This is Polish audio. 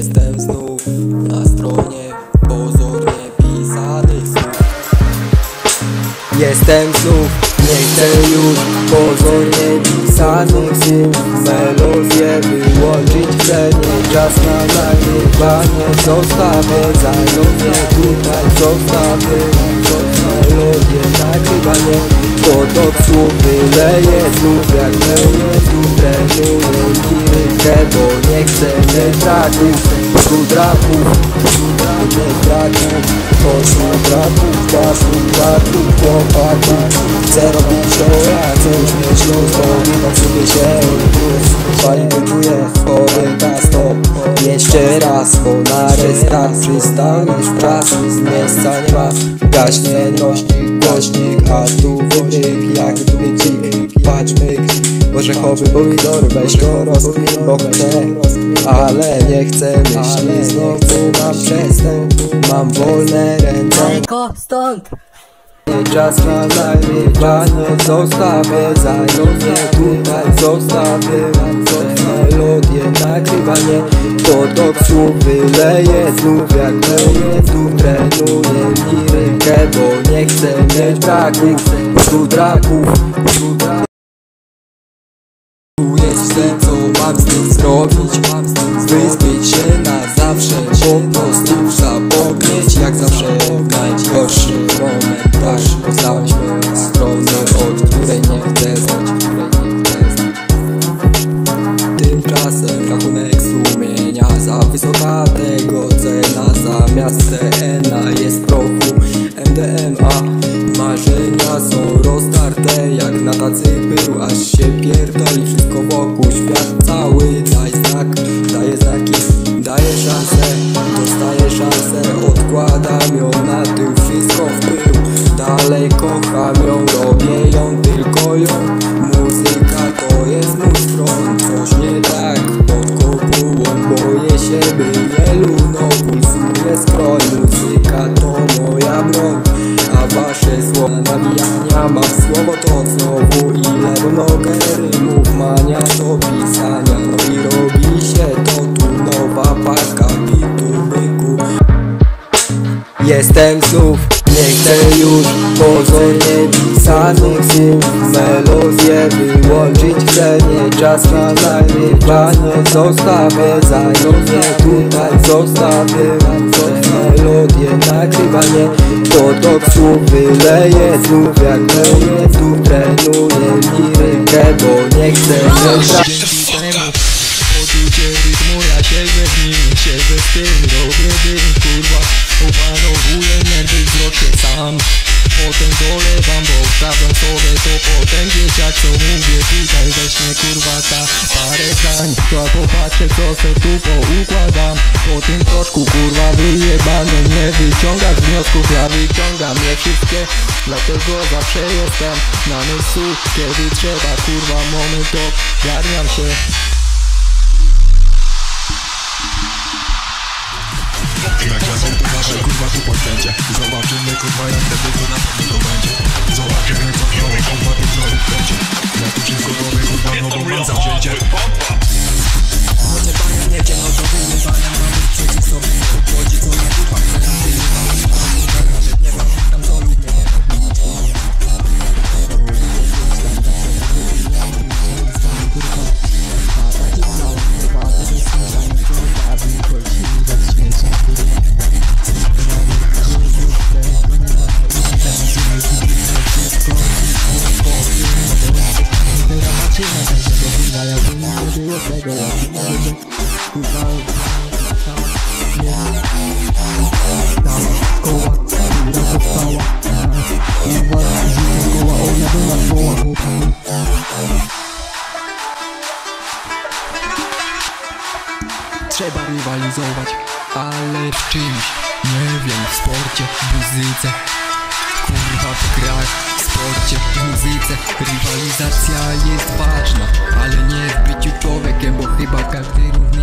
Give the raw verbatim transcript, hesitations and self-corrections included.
jestem znów na stronie pozornie pisanych słów. Jestem znów, nie chcę już pozornie pisanych słów. Melodię wyłączyć przed niej, czas na nagrywanie. Zostawię zajmę tutaj, zostawię melodię nagrywanie. Potok słów wyleje znów, jak leje znów, trenuję liryczkę, bo nie chcę braków, wśród raków, wśród braków, pośród braków, wśród braków, chłopaków. Chcę robić show, ja chcę uśmieć luz, bo widok sobie się odgłos, kwalifikuję chory na stop. Jeszcze raz, bo na restach przystaniesz w pracy, z miejsca nie ma gaśnienności. A tu wodnik, jak długi dzik, patrz myk. Orzechowy pomidor, weź go rozkmin, bo chcę, ale nie chcę myśli znowu na przestęp. Mam wolne ręce, stąd czas na nagrywanie. Zostawię zajmę tutaj, zostawię melodię nagrywanie. Potok słów wyleje znów, jak leje znów, trenuję lirykę, bo nie chcę mieć braków, wśród braków. Tu jest ten, co mam z tym zrobić, wyspieć się na zawsze, po prostu zapomnieć, jak zawsze najgorszy moment aż poznałeś moją stronę, od której nie chcę znać. Tymczasem rachunek sumienia za wysoka tego cena, zamiast C N A jest prochu M D M A. Marzenia są roztarte jak na tacy pył, aż się pierdoli wszystko wokół. Świat cały daj znak, daje znaki, daje szansę, dostaje szansę. Odkładam ją na tył, wszystko w pył, dalej kocham ją, robię ją, tylko ją. Muzyka to jest mój front, coś nie tak pod kopułą, boję się, by nie luną, pulsuje skroń. Muzyka to moja broń, a wasze słowa nabijania. Mam słowo to znowu i lewą nogę rymów, mania do pisania, no i robi się to tu nowa parka bitu byku. Jestem znów, nie chcę już pozornie pisanych słów. Melodię wyłączyć chcę, nie czas na nagrywanie. Zostawię zajmę tutaj, zostawię melodię nagrywanie. Potok słów wyleje znów, jak leje znów, trenuję lirykę, bo nie chcę już. Poczucie rytmu, ja siedzę w nim, siedzę w tym, robię dym, kurwa. Opanowuję nerwy, wzrok się sam, potem dolewam, bo wstawiam sobie to potem. Dzieciak co mówię tutaj, weźmie kurwa ta parę zdań, to popatrzę co se tu poukładam. Po tym troszku kurwa wyjebane, nie wyciągasz wniosków, ja wyciągam je wszystkie. Dlatego zawsze jestem na miejscu, kiedy trzeba kurwa moment, to garniam się. Jak razem uważaj kurwa tu poświęcie, zobaczymy kurwa jak wtedy to na pewno będzie. Zobaczymy co chwilę kurwa tu znowu będzie, ja tu wszystko robię kurwa nową mam zawzięcie. Może panie nie wiem, no to wyjebania mam już przeciw sobie, chodzi co na kurwa, co na wyjebania. Nie mam tam co mi nie ma. Trzeba rywalizować, ale w czymś, nie wiem, w sporcie, w muzyce, kurwa w grach, w sporcie, w muzyce. Rywalizacja jest ważna, ale nie w byciu człowiekiem, bo chyba każdy równy.